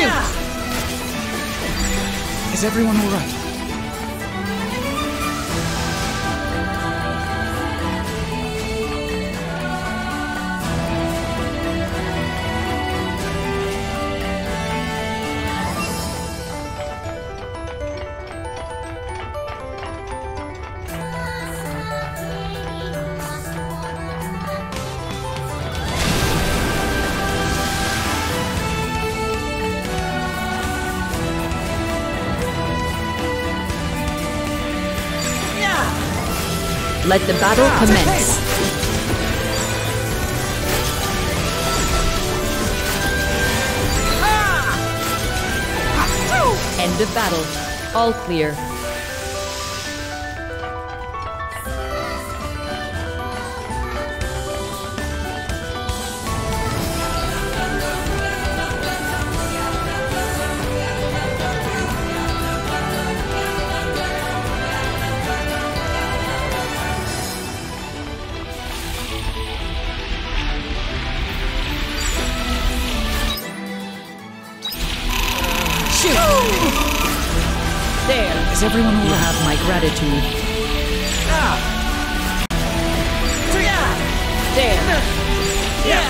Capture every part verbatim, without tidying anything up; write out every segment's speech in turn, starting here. Shoot! Is everyone all right? Let the battle commence. End of battle. All clear. Everyone will have my gratitude. Ah. There. Yeah.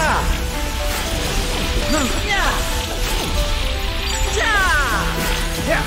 Ah. Yeah.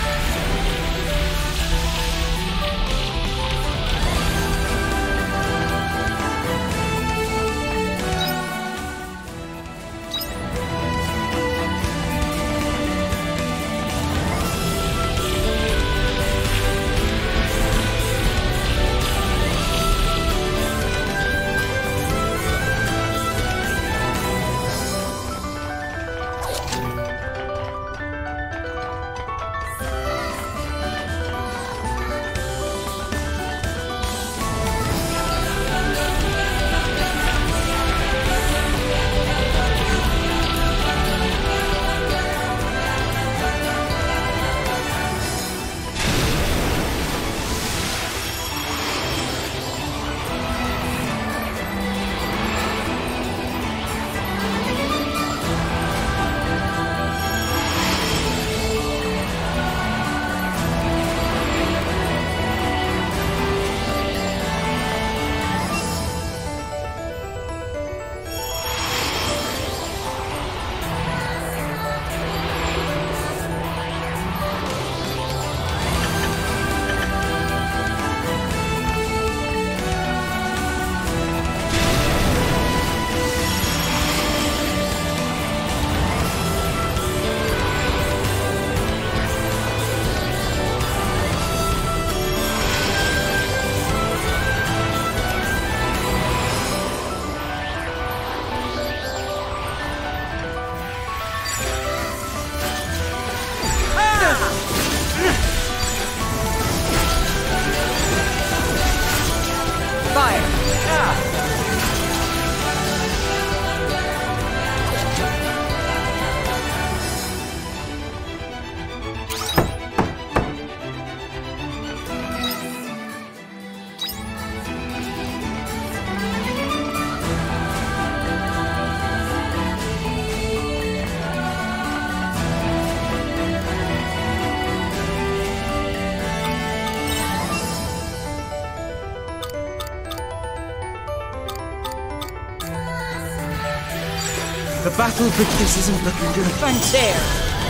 The battle for this isn't looking good. Thanks. There.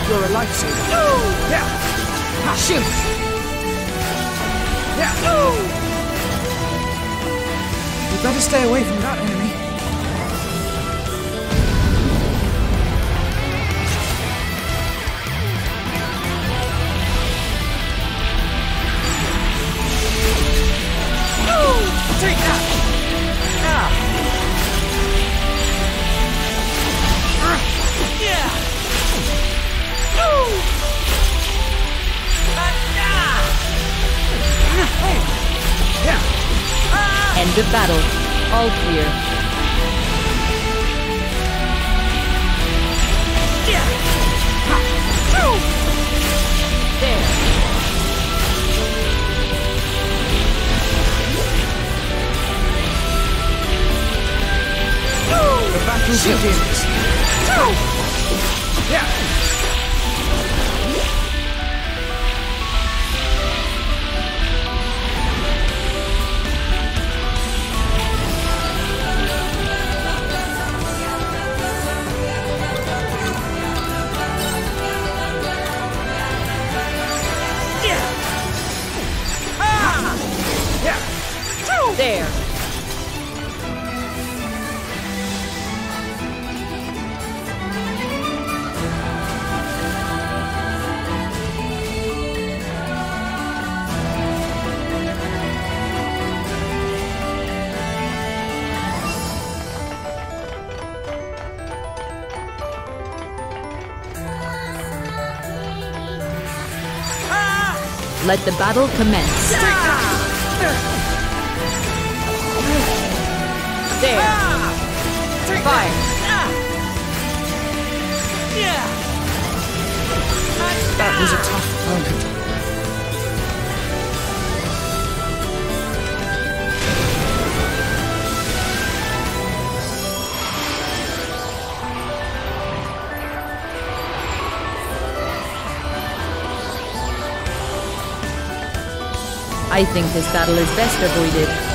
You're a lifesaver. Oh! Yeah! Ha, shoot! Yeah! Oh! You better stay away from that enemy. Oh! Take that! Ah! End of battle. All clear. There. The battle begins. Let the battle commence. There. Fire. That was a tough opponent. I think this battle is best avoided.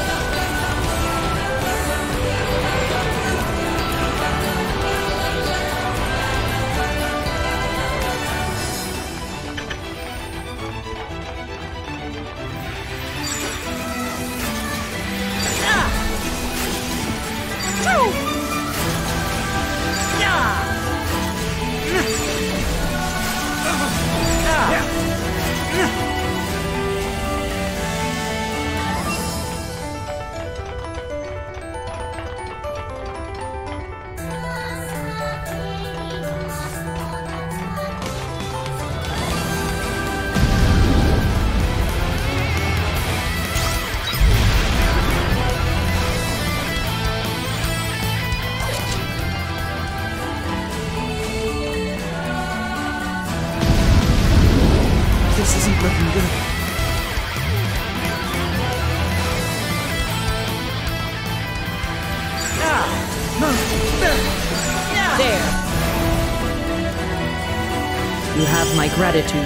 Gratitude.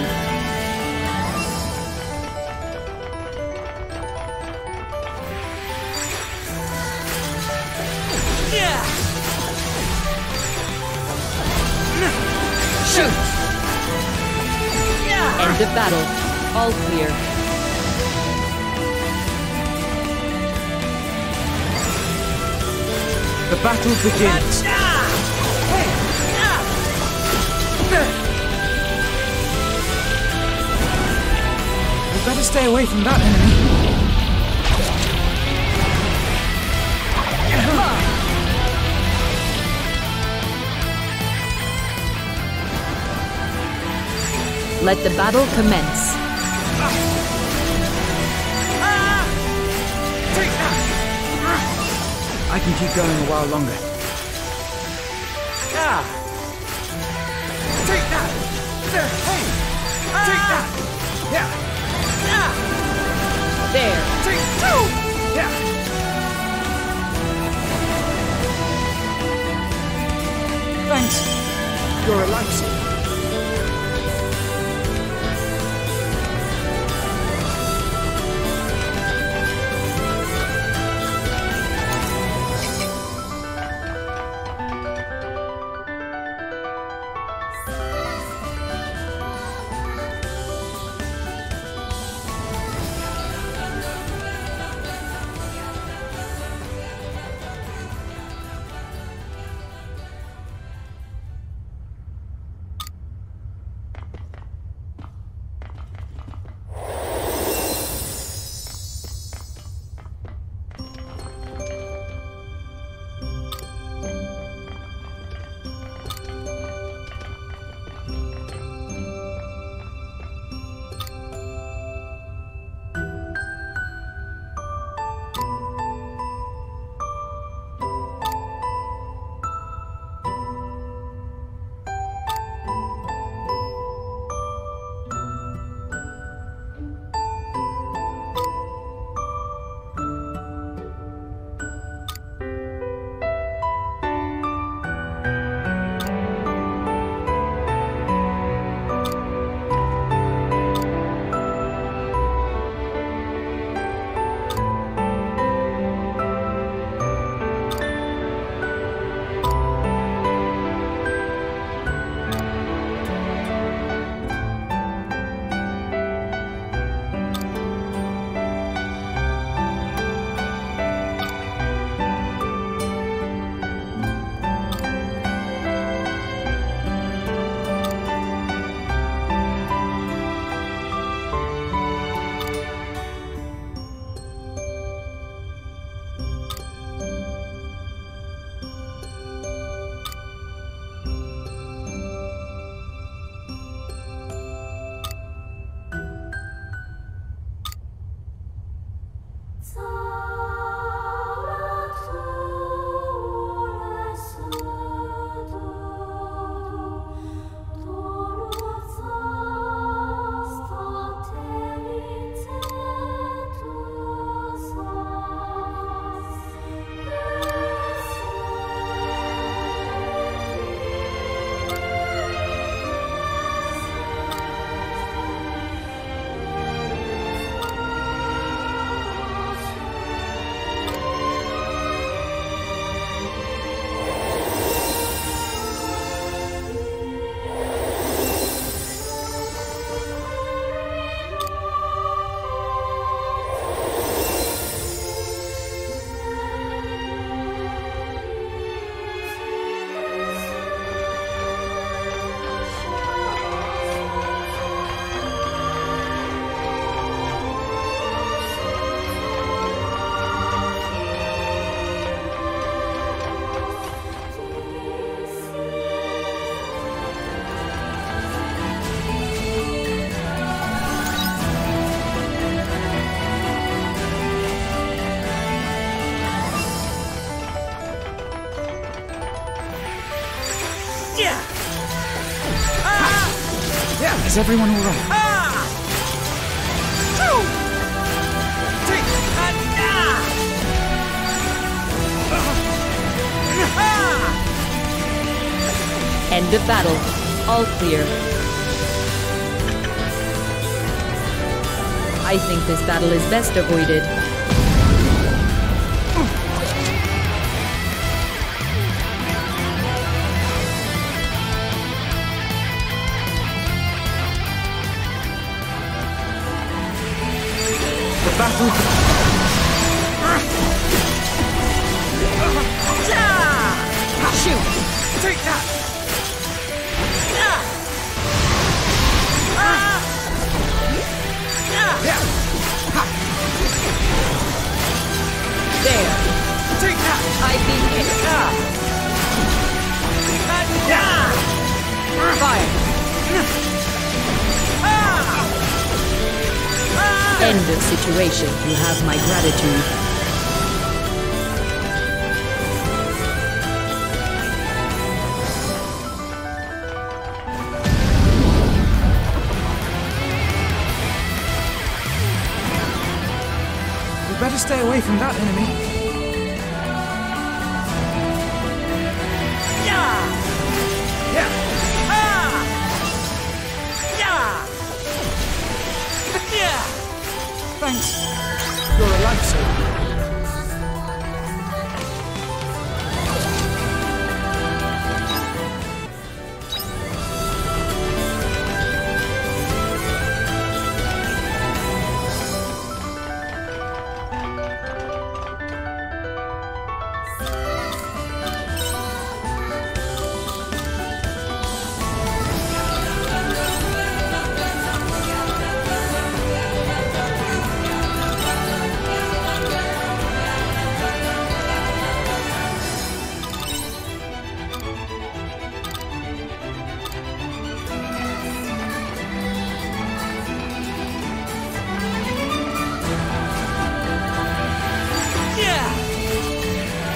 Shoot! End of battle. All clear. The battle begins. Better stay away from that enemy. Let the battle commence. I can keep going a while longer. Take that! Hey! Take that! Yeah! There. Three, two. Yeah. Thanks. You're a Is everyone all right? Ah! Two! Three! And ah! Uh-huh. Ah! End of battle. All clear. I think this battle is best avoided. Battle. Shoot! Take that! There! Take that! I beat it! Fire! End of situation. You have my gratitude. We better stay away from that enemy. Thanks. You're a lifesaver.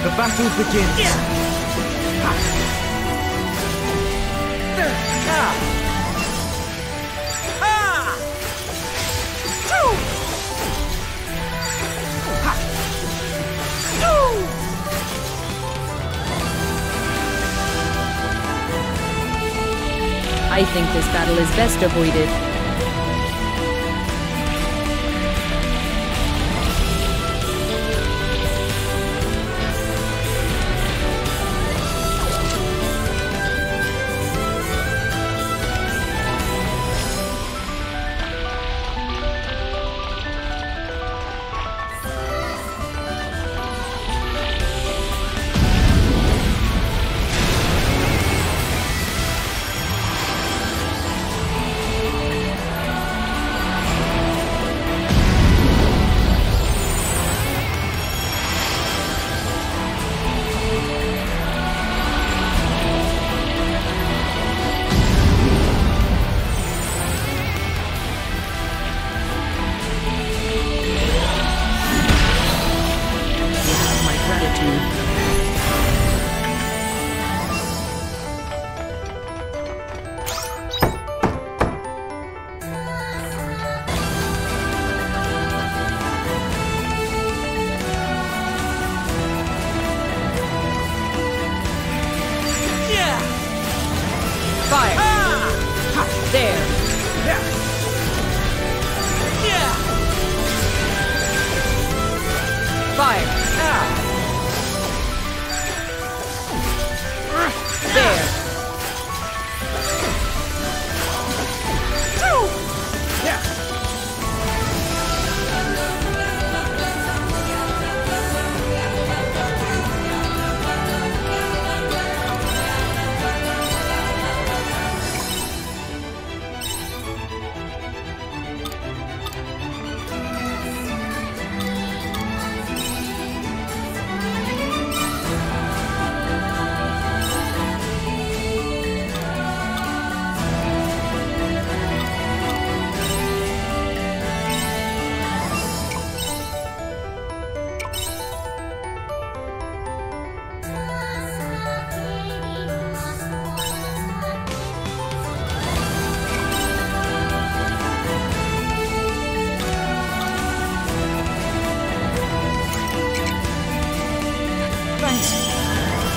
The battle begins. Yeah. Ah. Ah. Two. Ha. Two. I think this battle is best avoided.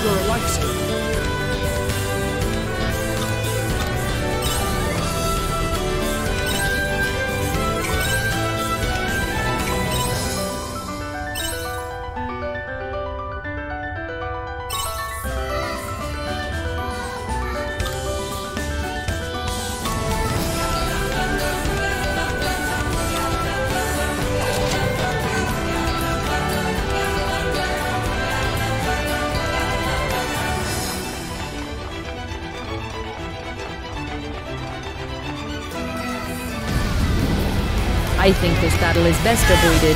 You're a lifesaver. I think this battle is best avoided.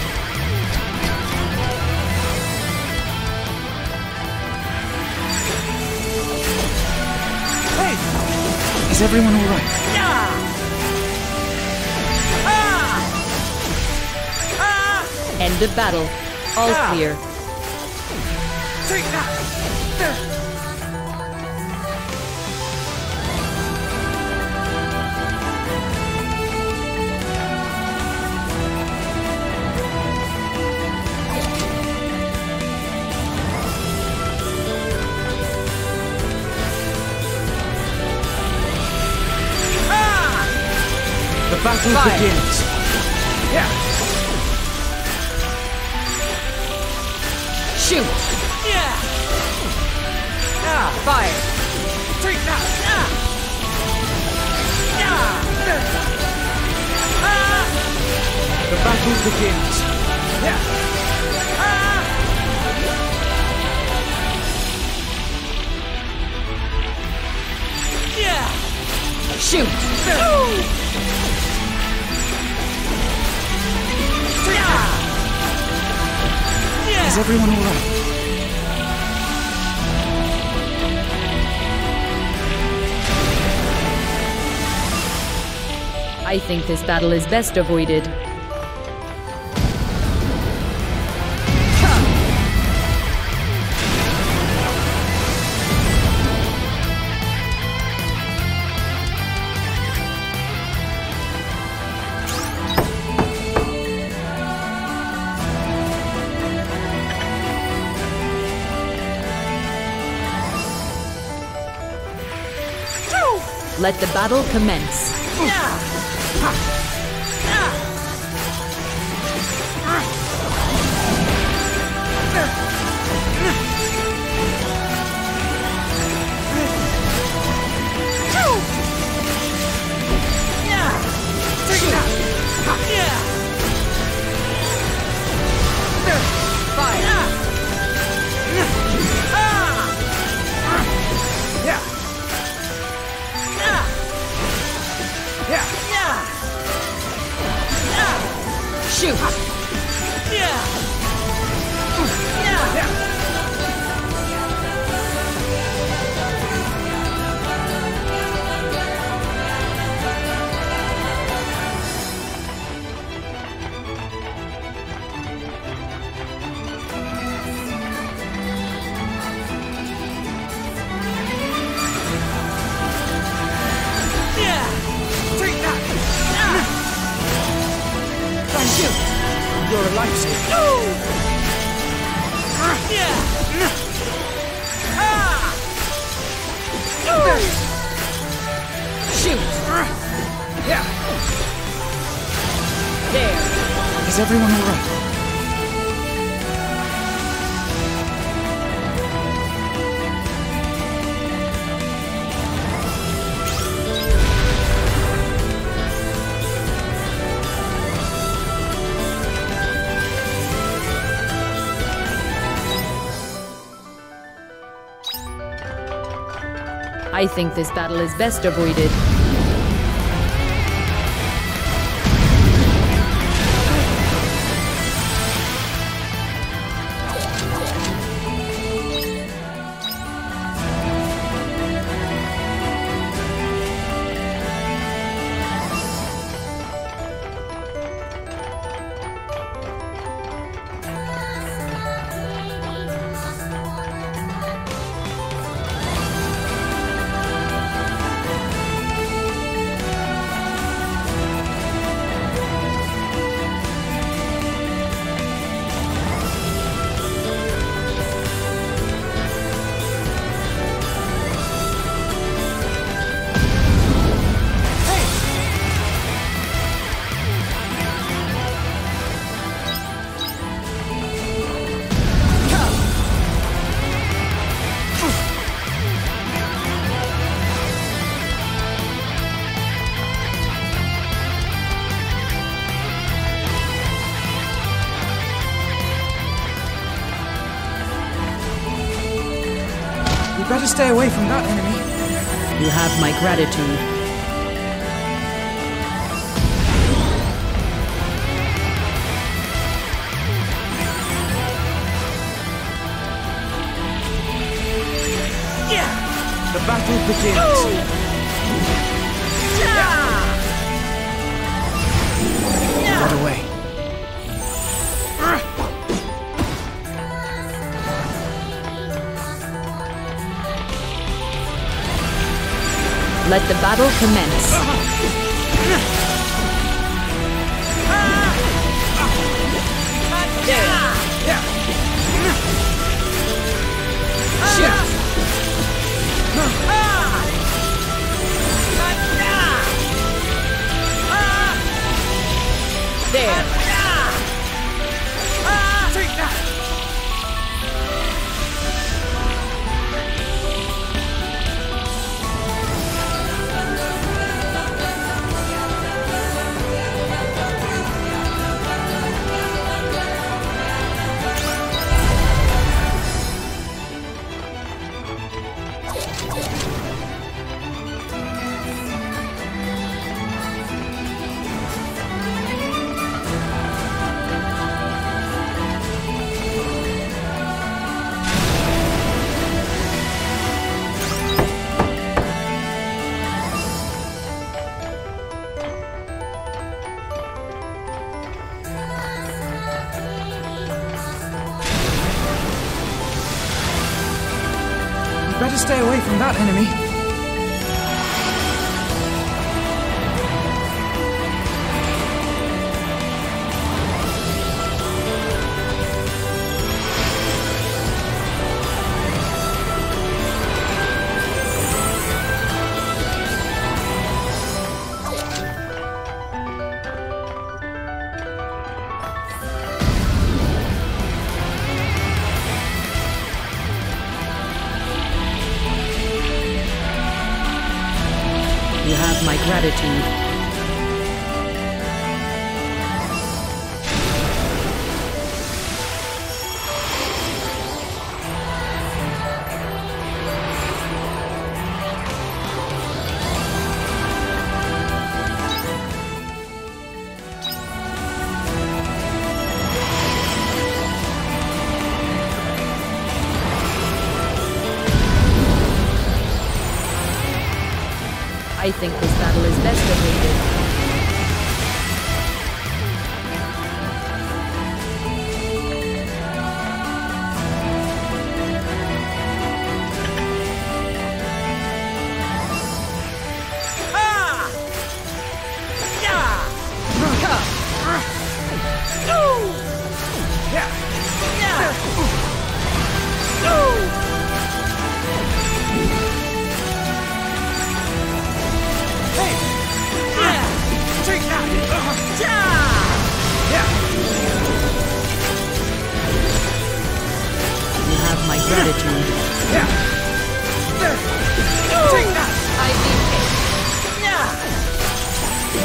Hey! Is everyone all right? Yeah. Ah. Ah. End of battle. All yeah. clear. Take that! There. Battle Five. begins. Yeah. Shoot. Yeah. Ah, fire. Take that. Ah. Ah. Ah. The battle begins. Yeah. Ah. Yeah. Shoot. Ooh. Is everyone all right? I think this battle is best avoided. Let the battle commence. Shoot! You're a lifesaver. No! Yeah. Ah! No! Shoot! Yeah. There. Is everyone all right? I think this battle is best avoided. You'd better stay away from that enemy. You have my gratitude. The battle begins. Yeah. Get away. Let the battle commence. Yeah. Yeah. Shit. There. Take that. Better stay away from that enemy. You have my gratitude. I think this battle is best avoided.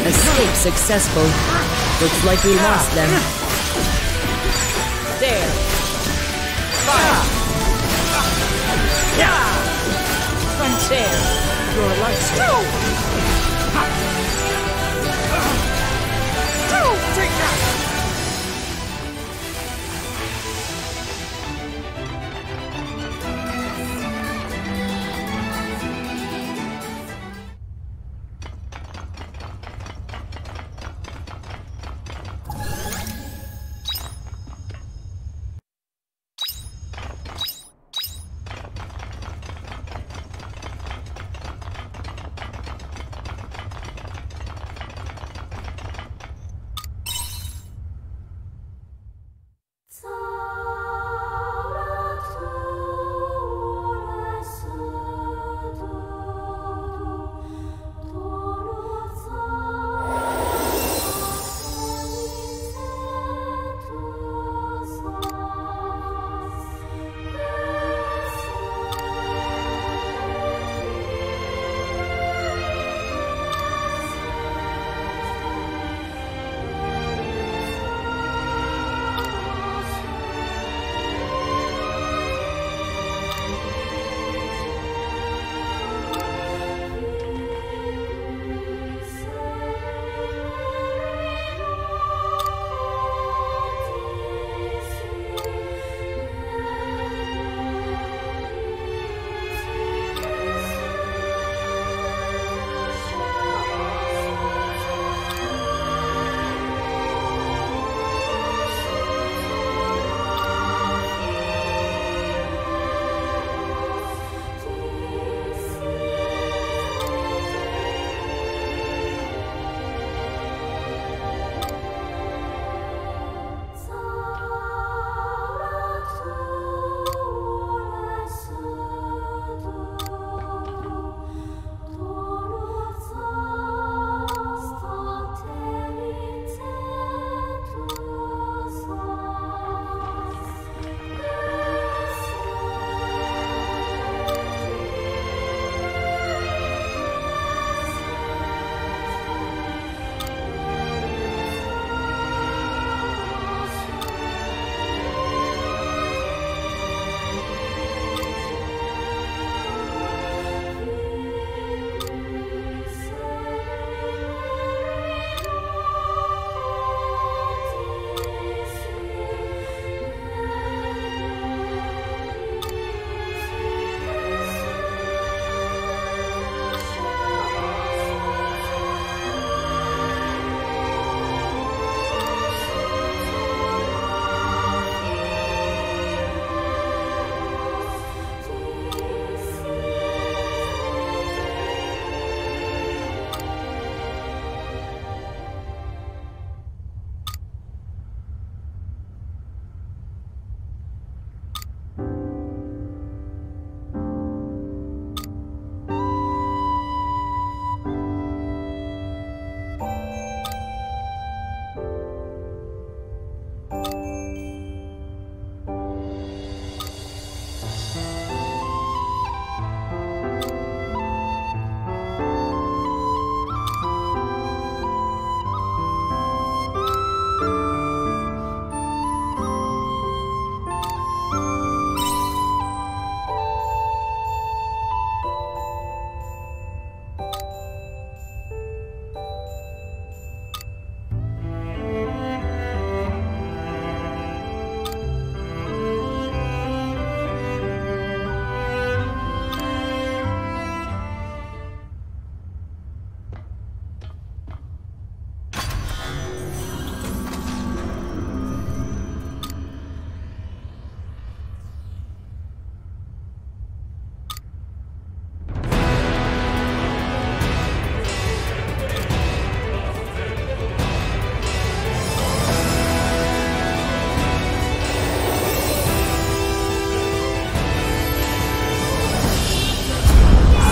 Escape successful. Looks like we lost them. There. Fire. Yeah. Frontier. Your lights. Two. Two. Take that.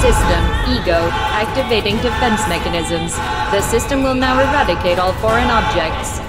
System, Ego, activating defense mechanisms. The system will now eradicate all foreign objects.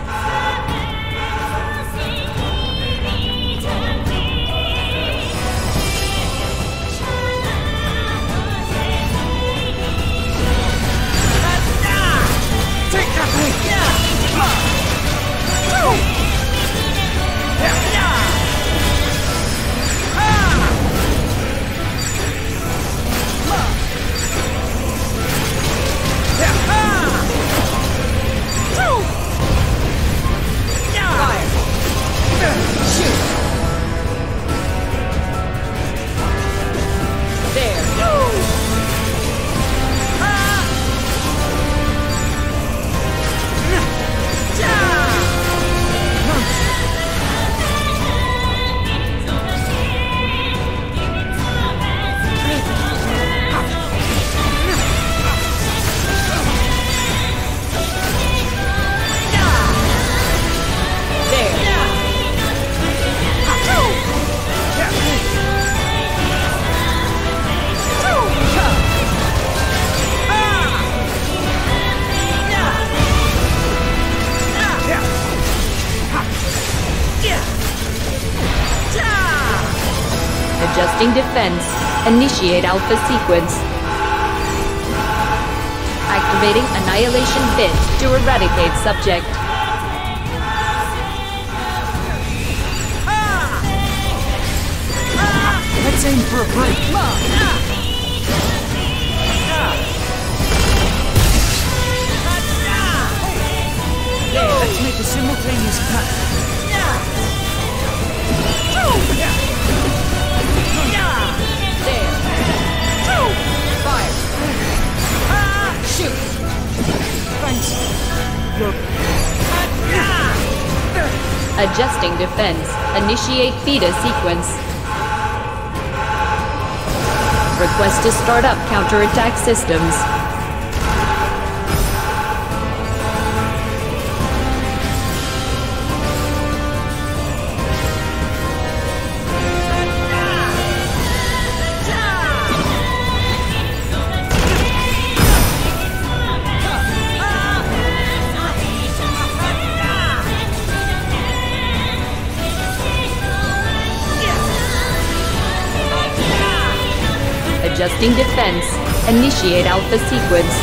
Adjusting defense. Initiate alpha sequence. Activating annihilation bit to eradicate subject. Let's aim for a break. Let's make a simultaneous cut. Adjusting defense. Initiate beta sequence. Request to start up counterattack systems. Adjusting defense. Initiate alpha sequence.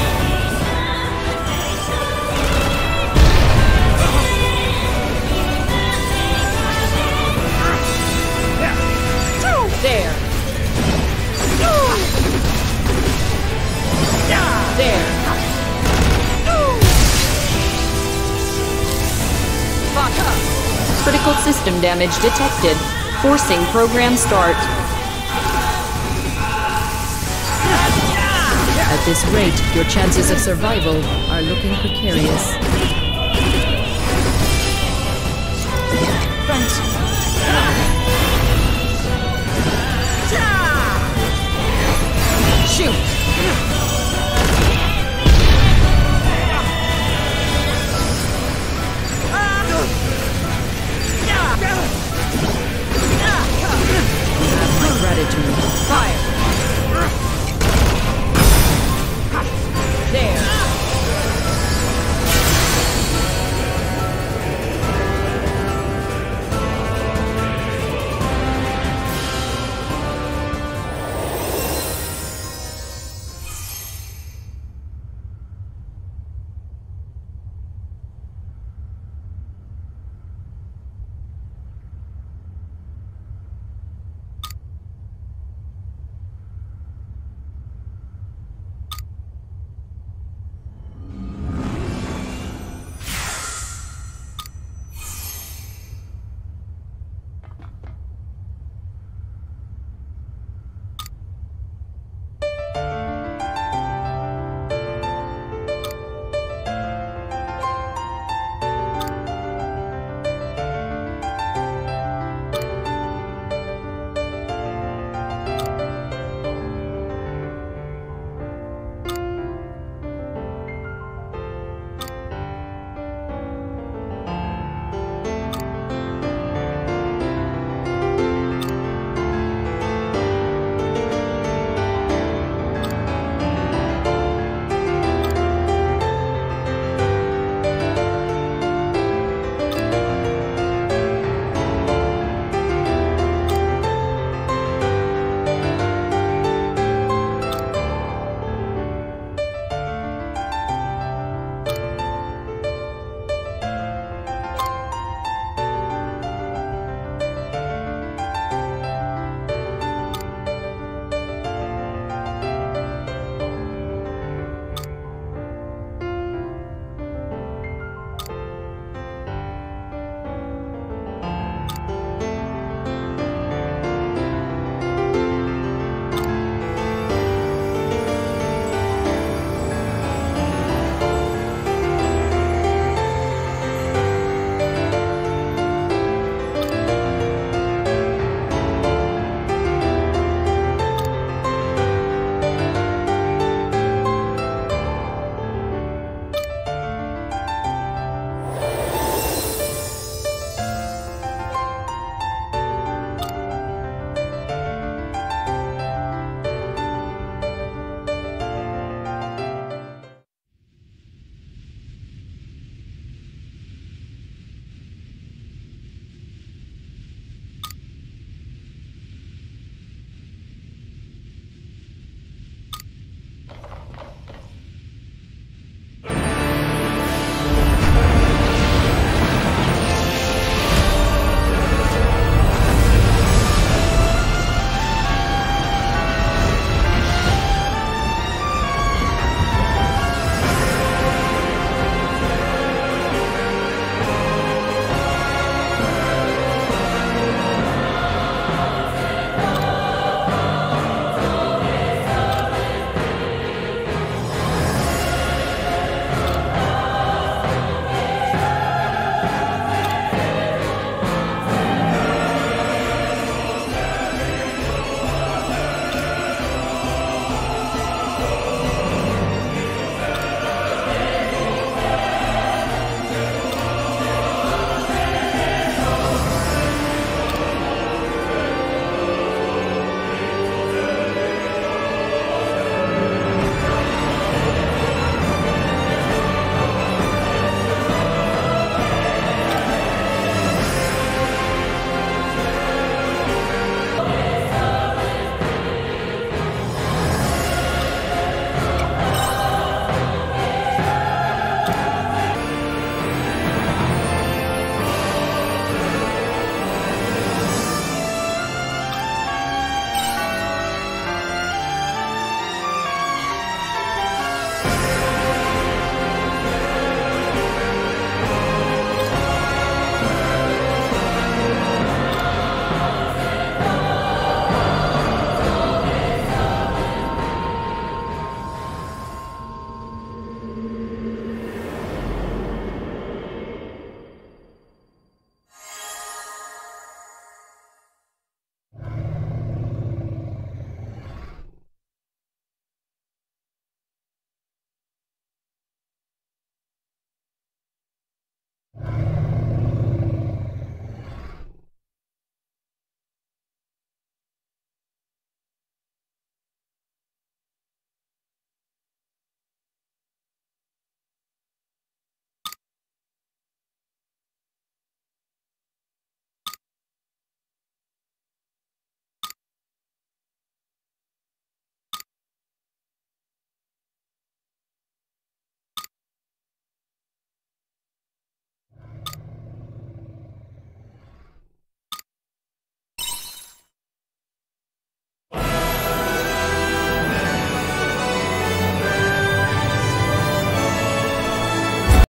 There. There. Critical system damage detected. Forcing program start. At this rate, your chances of survival are looking precarious. Thanks.